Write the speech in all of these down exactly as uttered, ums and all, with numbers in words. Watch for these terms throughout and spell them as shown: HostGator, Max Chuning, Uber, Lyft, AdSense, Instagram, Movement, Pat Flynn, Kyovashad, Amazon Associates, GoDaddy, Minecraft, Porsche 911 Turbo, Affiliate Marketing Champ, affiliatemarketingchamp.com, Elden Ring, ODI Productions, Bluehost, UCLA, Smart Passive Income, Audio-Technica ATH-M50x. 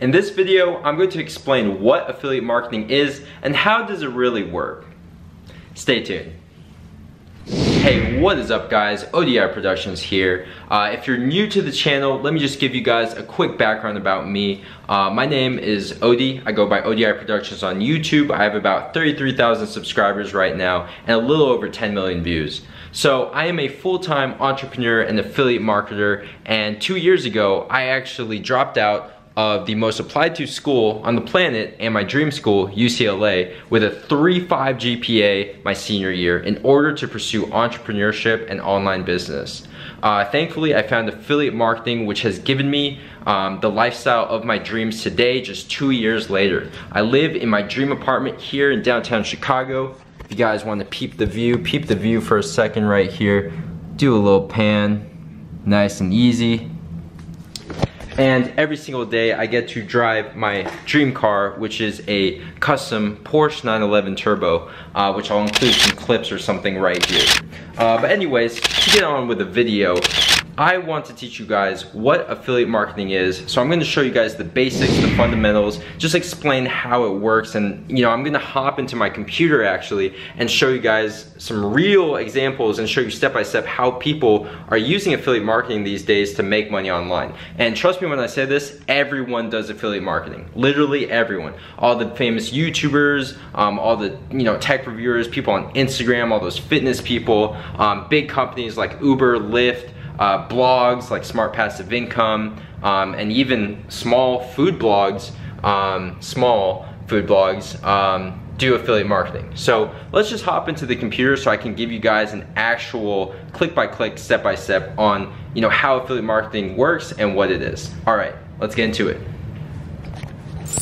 In this video, I'm going to explain what affiliate marketing is and how does it really work. Stay tuned. Hey, what is up guys? O D I Productions here. Uh, if you're new to the channel, let me just give you guys a quick background about me. Uh, my name is Odi. I go by O D I Productions on YouTube. I have about thirty-three thousand subscribers right now and a little over ten million views. So I am a full-time entrepreneur and affiliate marketer, and two years ago, I actually dropped out of the most applied to school on the planet and my dream school, U C L A, with a three point five G P A my senior year in order to pursue entrepreneurship and online business. Uh, thankfully, I found affiliate marketing, which has given me um, the lifestyle of my dreams today, just two years later. I live in my dream apartment here in downtown Chicago. If you guys want to peep the view, peep the view for a second right here. Do a little pan, nice and easy. And every single day I get to drive my dream car, which is a custom Porsche nine eleven Turbo, uh, which I'll include some clips or something right here. Uh, but anyways, to get on with the video, I want to teach you guys what affiliate marketing is. So I'm going to show you guys the basics, the fundamentals, just explain how it works, and you know, I'm going to hop into my computer actually and show you guys some real examples and show you step by step how people are using affiliate marketing these days to make money online. And trust me when I say this, everyone does affiliate marketing. Literally everyone. All the famous YouTubers, um, all the you know tech reviewers, people on Instagram, all those fitness people, um, big companies like Uber, Lyft, Uh, blogs like Smart Passive Income, um, and even small food blogs, um, small food blogs um, do affiliate marketing. So let's just hop into the computer so I can give you guys an actual click-by-click, step-by-step on you know how affiliate marketing works and what it is. All right, let's get into it.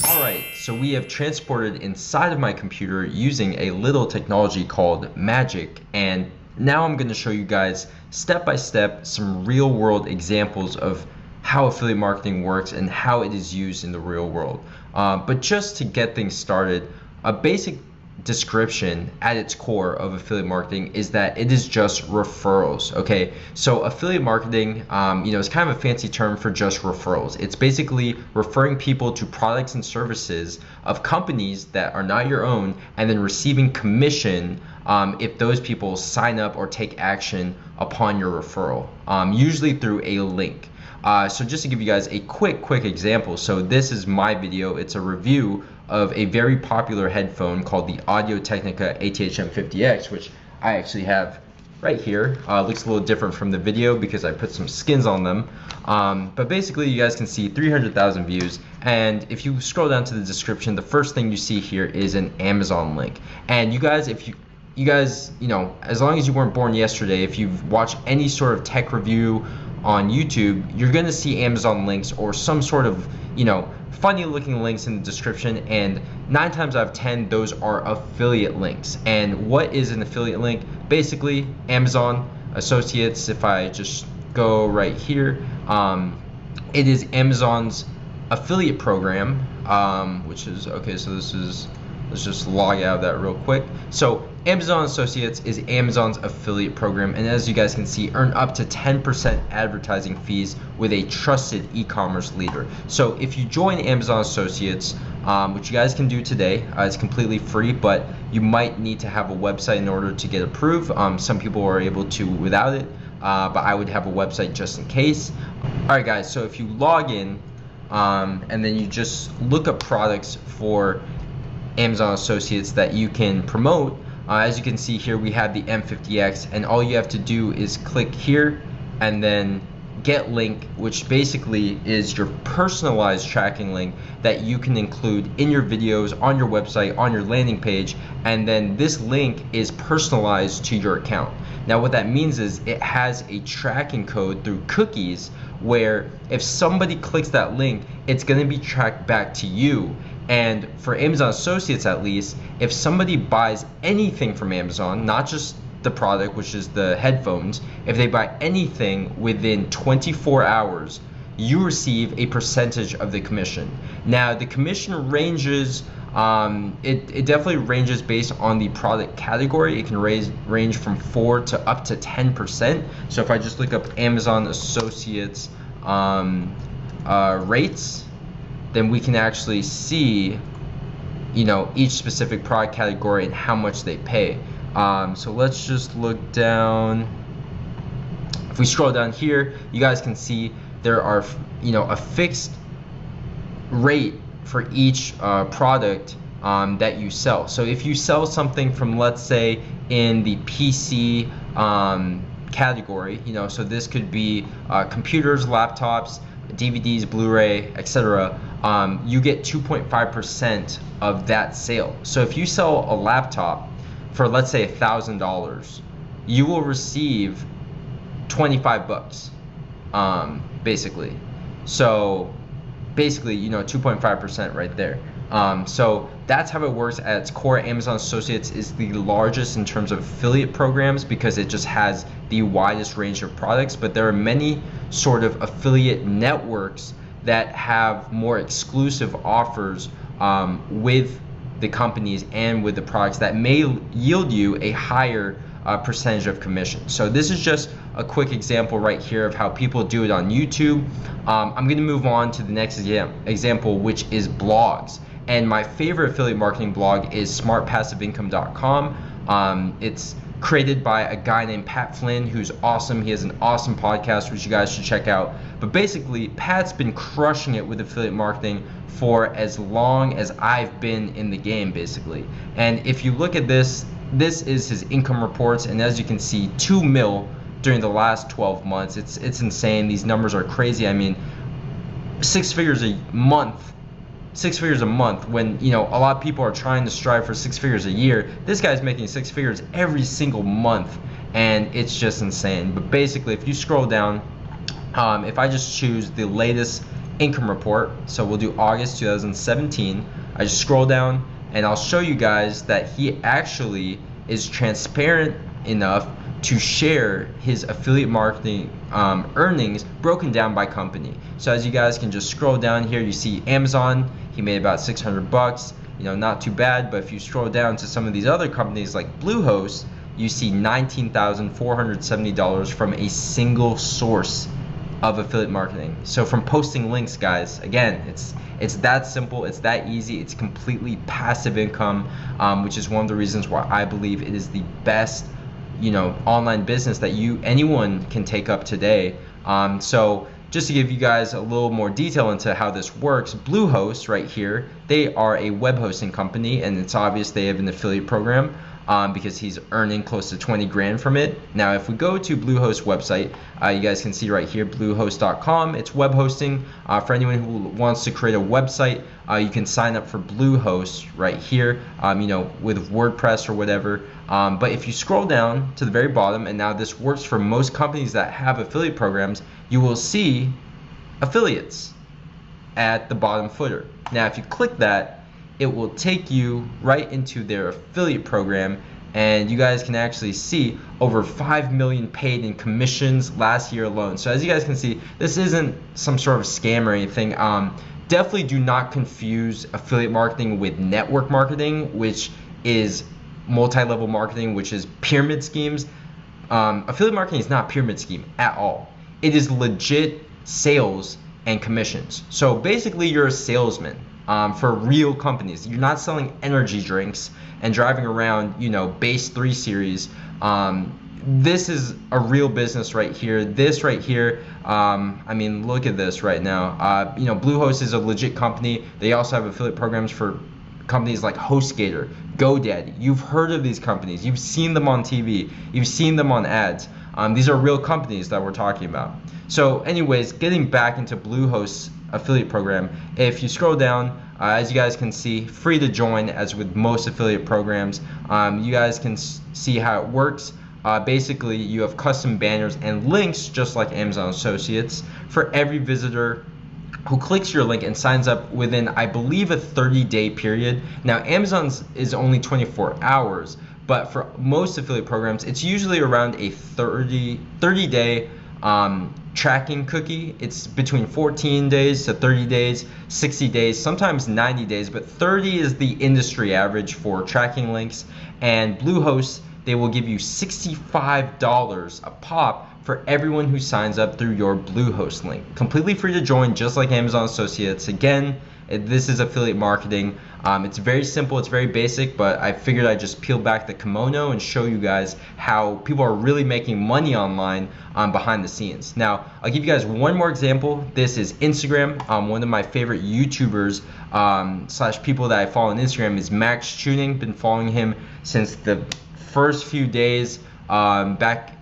All right, so we have transported inside of my computer using a little technology called Magic, and now I'm going to show you guys step by step some real world examples of how affiliate marketing works and how it is used in the real world. Uh, but just to get things started, a basic description at its core of affiliate marketing is that it is just referrals. Okay, so affiliate marketing, um, you know, it's kind of a fancy term for just referrals. It's basically referring people to products and services of companies that are not your own, and then receiving commission um, if those people sign up or take action upon your referral, um, usually through a link. Uh, so just to give you guys a quick, quick example. So this is my video. It's a review of a very popular headphone called the Audio-Technica A T H M fifty X, which I actually have right here. Uh, looks a little different from the video because I put some skins on them. Um, but basically you guys can see three hundred thousand views, and if you scroll down to the description, the first thing you see here is an Amazon link. And you guys, if you you guys, you know, as long as you weren't born yesterday, if you've watched any sort of tech review on YouTube, you're gonna see Amazon links or some sort of, you know, funny looking links in the description, and nine times out of ten those are affiliate links. And what is an affiliate link? Basically Amazon Associates, if I just go right here, um, it is Amazon's affiliate program, um, which is okay, so this is, let's just log out of that real quick. So Amazon Associates is Amazon's affiliate program, and as you guys can see, earn up to ten percent advertising fees with a trusted e-commerce leader. So if you join Amazon Associates, um, which you guys can do today, uh, it's completely free, but you might need to have a website in order to get approved. Um, some people are able to without it, uh, but I would have a website just in case. Alright guys, so if you log in um, and then you just look up products for Amazon Associates that you can promote, Uh, as you can see here, we have the M fifty X, and all you have to do is click here and then get link, which basically is your personalized tracking link that you can include in your videos, on your website, on your landing page, and then this link is personalized to your account. Now what that means is it has a tracking code through cookies where if somebody clicks that link, it's going to be tracked back to you. And for Amazon Associates at least, if somebody buys anything from Amazon, not just the product, which is the headphones, if they buy anything within twenty-four hours, you receive a percentage of the commission. Now the commission ranges, um, it, it definitely ranges based on the product category. It can raise, range from four to up to ten percent. So if I just look up Amazon Associates um, uh, rates, then we can actually see, you know, each specific product category and how much they pay. Um, so let's just look down. If we scroll down here, you guys can see there are, you know, a fixed rate for each uh, product um, that you sell. So if you sell something from, let's say, in the P C um, category, you know, so this could be uh, computers, laptops, D V Ds, Blu-ray, et cetera, um, you get two point five percent of that sale. So if you sell a laptop for, let's say, a thousand dollars, you will receive twenty-five bucks, um, basically. So basically, you know, two point five percent right there. Um, so that's how it works at its core. Amazon Associates is the largest in terms of affiliate programs because it just has the widest range of products, but there are many sort of affiliate networks that have more exclusive offers um, with the companies and with the products that may yield you a higher uh, percentage of commission. So this is just a quick example right here of how people do it on YouTube. Um, I'm gonna move on to the next exam example, which is blogs. And my favorite affiliate marketing blog is smart passive income dot com. Um, it's created by a guy named Pat Flynn, who's awesome. He has an awesome podcast, which you guys should check out. But basically, Pat's been crushing it with affiliate marketing for as long as I've been in the game, basically. And if you look at this, this is his income reports, and as you can see, two mil during the last twelve months. It's it's insane. These numbers are crazy. I mean, six figures a month, six figures a month, when, you know, a lot of people are trying to strive for six figures a year. This guy's making six figures every single month, and it's just insane. But basically, if you scroll down, um, if I just choose the latest income report, so we'll do August two thousand seventeen, I just scroll down and I'll show you guys that he actually is transparent enough to share his affiliate marketing um, earnings broken down by company. So as you guys can just scroll down here, you see Amazon, he made about six hundred bucks, you know, not too bad. But if you scroll down to some of these other companies like Bluehost, you see nineteen thousand four hundred seventy dollars from a single source of affiliate marketing. So from posting links, guys, again, it's it's that simple, it's that easy, it's completely passive income, um, which is one of the reasons why I believe it is the best, you know, online business that you anyone can take up today. Um, so just to give you guys a little more detail into how this works, Bluehost right here, they are a web hosting company, and it's obvious they have an affiliate program um, because he's earning close to twenty grand from it. Now, if we go to Bluehost website, uh, you guys can see right here, bluehost dot com. It's web hosting uh, for anyone who wants to create a website. Uh, you can sign up for Bluehost right here, um, you know, with WordPress or whatever. Um, but if you scroll down to the very bottom, and now this works for most companies that have affiliate programs, you will see affiliates at the bottom footer. Now, if you click that, it will take you right into their affiliate program, and you guys can actually see over five million paid in commissions last year alone. So as you guys can see, this isn't some sort of scam or anything. Um, Definitely do not confuse affiliate marketing with network marketing, which is multi-level marketing, which is pyramid schemes. Um, affiliate marketing is not pyramid scheme at all. It is legit sales and commissions. So basically, you're a salesman um, for real companies. You're not selling energy drinks and driving around, you know, base three series. Um, this is a real business right here. This right here, um, I mean, look at this right now. Uh, you know, Bluehost is a legit company. They also have affiliate programs for companies like HostGator, GoDaddy. You've heard of these companies. You've seen them on T V. You've seen them on ads. Um, these are real companies that we're talking about. So anyways, getting back into Bluehost's affiliate program, if you scroll down, Uh, as you guys can see, free to join as with most affiliate programs. Um, you guys can see how it works. Uh, basically, you have custom banners and links just like Amazon Associates for every visitor who clicks your link and signs up within, I believe, a thirty day period. Now, Amazon's is only twenty-four hours, but for most affiliate programs, it's usually around a thirty day um, tracking cookie. It's between fourteen days to thirty days, sixty days, sometimes ninety days, but thirty is the industry average for tracking links. And Bluehost, they will give you sixty-five dollars a pop for everyone who signs up through your Bluehost link. Completely free to join, just like Amazon Associates. Again, It, this is affiliate marketing. Um, it's very simple, it's very basic, but I figured I'd just peel back the kimono and show you guys how people are really making money online um, behind the scenes. Now, I'll give you guys one more example. This is Instagram. Um, one of my favorite YouTubers um, slash people that I follow on Instagram is Max Chuning. Been following him since the first few days um, back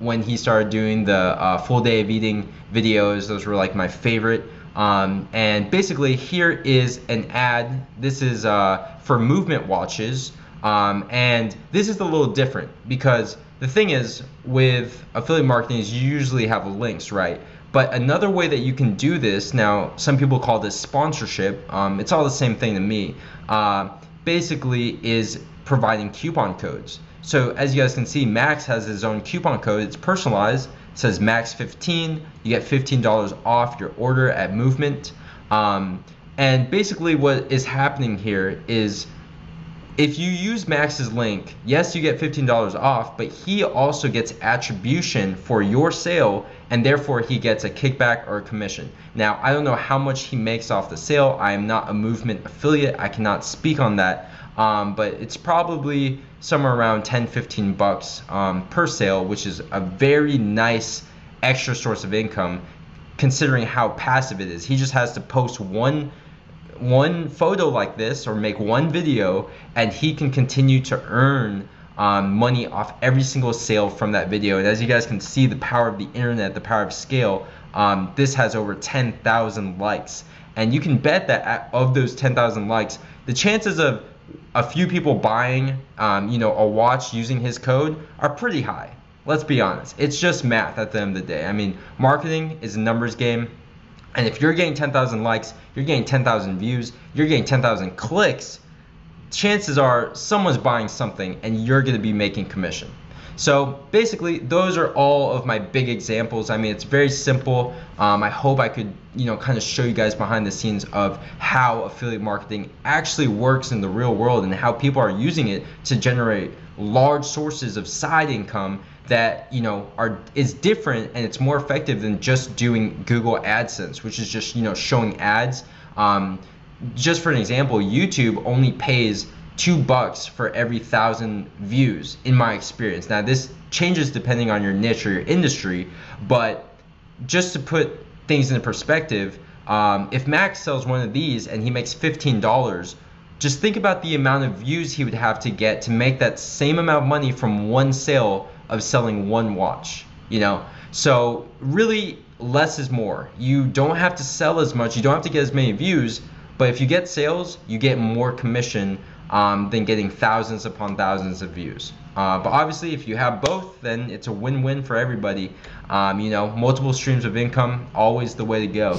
when he started doing the uh, full day of eating videos. Those were like my favorite. Um, and basically here is an ad. This is uh, for Movement watches, um, and this is a little different because the thing is with affiliate marketing is you usually have links, right? But another way that you can do this, now some people call this sponsorship, um, it's all the same thing to me, uh, basically is providing coupon codes. So as you guys can see, Max has his own coupon code. It's personalized. It says Max fifteen. You get fifteen dollars off your order at Movement. Um, and basically what is happening here is if you use Max's link, yes, you get fifteen dollars off, but he also gets attribution for your sale, and therefore he gets a kickback or a commission. Now, I don't know how much he makes off the sale. I am not a Movement affiliate. I cannot speak on that. Um, but it's probably somewhere around ten, fifteen bucks um, per sale, which is a very nice extra source of income considering how passive it is. He just has to post one one photo like this or make one video, and he can continue to earn um, money off every single sale from that video. And as you guys can see, the power of the internet, the power of scale, um, this has over ten thousand likes. And you can bet that of those ten thousand likes, the chances of a few people buying um, you know, a watch using his code are pretty high. Let's be honest. It's just math at the end of the day. I mean, marketing is a numbers game. And if you're getting ten thousand likes, you're getting ten thousand views, you're getting ten thousand clicks, chances are someone's buying something and you're going to be making commission. So basically, those are all of my big examples. I mean, it's very simple. Um, I hope I could, you know, kind of show you guys behind the scenes of how affiliate marketing actually works in the real world and how people are using it to generate large sources of side income that, you know, are is different, and it's more effective than just doing Google AdSense, which is just, you know, showing ads. Um, just for an example, YouTube only pays two bucks for every thousand views in my experience. Now this changes depending on your niche or your industry, but just to put things into perspective, um, if Max sells one of these and he makes fifteen dollars, just think about the amount of views he would have to get to make that same amount of money from one sale of selling one watch, you know? So really less is more. You don't have to sell as much, you don't have to get as many views, but if you get sales, you get more commission Um, than getting thousands upon thousands of views. Uh, but obviously, if you have both, then it's a win-win for everybody. Um, you know, multiple streams of income, always the way to go.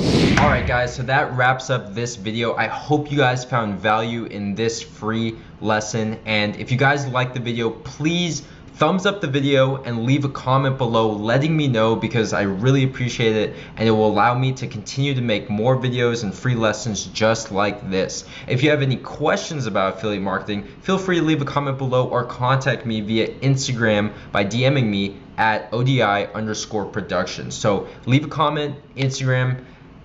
All right, guys, so that wraps up this video. I hope you guys found value in this free lesson. And if you guys like the video, please thumbs up the video and leave a comment below letting me know, because I really appreciate it, and it will allow me to continue to make more videos and free lessons just like this. If you have any questions about affiliate marketing, feel free to leave a comment below or contact me via Instagram by DMing me at O D I underscore productions. So leave a comment, Instagram.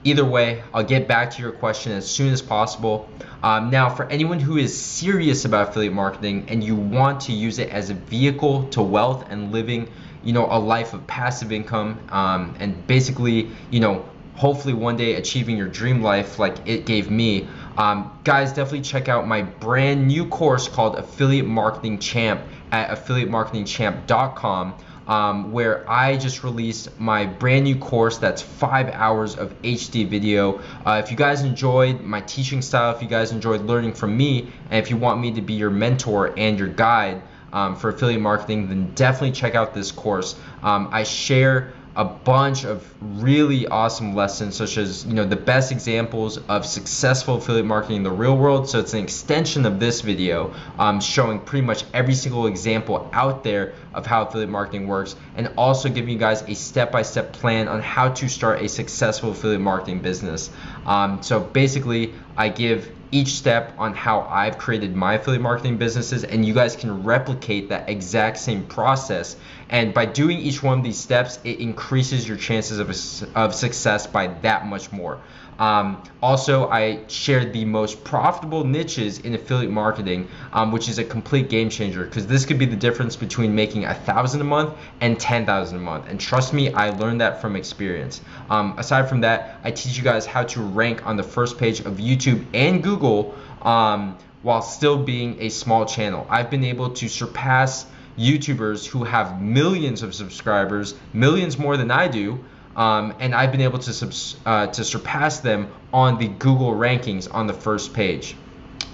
Either way, I'll get back to your question as soon as possible. Um, now, for anyone who is serious about affiliate marketing and you want to use it as a vehicle to wealth and living, you know, a life of passive income, um, and basically, you know, hopefully one day achieving your dream life like it gave me, um, guys, definitely check out my brand new course called Affiliate Marketing Champ at affiliate marketing champ dot com. Um, where I just released my brand new course that's five hours of H D video. Uh, if you guys enjoyed my teaching style, if you guys enjoyed learning from me, and if you want me to be your mentor and your guide um, for affiliate marketing, then definitely check out this course. Um, I share a bunch of really awesome lessons, such as, you know, the best examples of successful affiliate marketing in the real world. So it's an extension of this video, um, showing pretty much every single example out there of how affiliate marketing works, and also giving you guys a step-by-step plan on how to start a successful affiliate marketing business. Um, so basically, I give each step on how I've created my affiliate marketing businesses, and you guys can replicate that exact same process. And by doing each one of these steps, it increases your chances of, of success by that much more. Um, also, I shared the most profitable niches in affiliate marketing, um, which is a complete game changer, because this could be the difference between making a thousand a month and ten thousand a month. And trust me, I learned that from experience. Um, aside from that, I teach you guys how to rank on the first page of YouTube and Google um, while still being a small channel. I've been able to surpass YouTubers who have millions of subscribers, millions more than I do, um, and I've been able to subs uh, to surpass them on the Google rankings on the first page.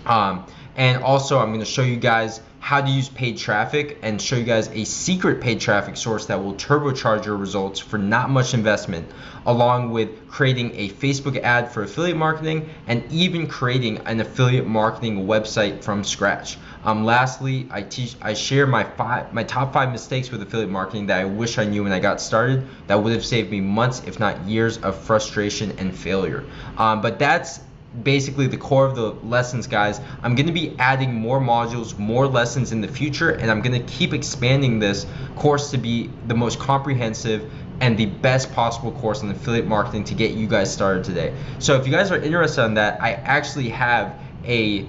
Um, and also, I'm going to show you guys how to use paid traffic and show you guys a secret paid traffic source that will turbocharge your results for not much investment, along with creating a Facebook ad for affiliate marketing and even creating an affiliate marketing website from scratch. Um, lastly, I teach, I share my five, my top five mistakes with affiliate marketing that I wish I knew when I got started that would have saved me months, if not years, of frustration and failure. Um, but that's basically the core of the lessons, guys. I'm going to be adding more modules, more lessons in the future, and I'm going to keep expanding this course to be the most comprehensive and the best possible course on affiliate marketing to get you guys started today. So if you guys are interested in that, I actually have a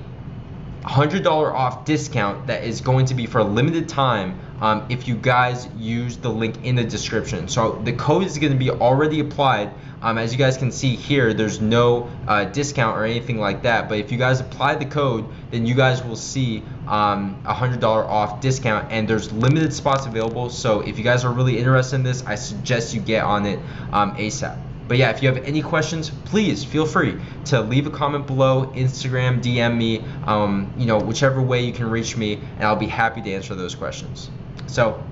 one hundred dollars off discount that is going to be for a limited time um, if you guys use the link in the description. So the code is going to be already applied. Um, as you guys can see here, there's no uh, discount or anything like that, but if you guys apply the code, then you guys will see um, a one hundred dollars off discount, and there's limited spots available. So if you guys are really interested in this, I suggest you get on it um, ASAP. But yeah, if you have any questions, please feel free to leave a comment below, Instagram, D M me, um, you know, whichever way you can reach me, and I'll be happy to answer those questions. So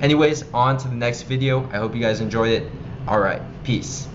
anyways, on to the next video. I hope you guys enjoyed it. All right, peace.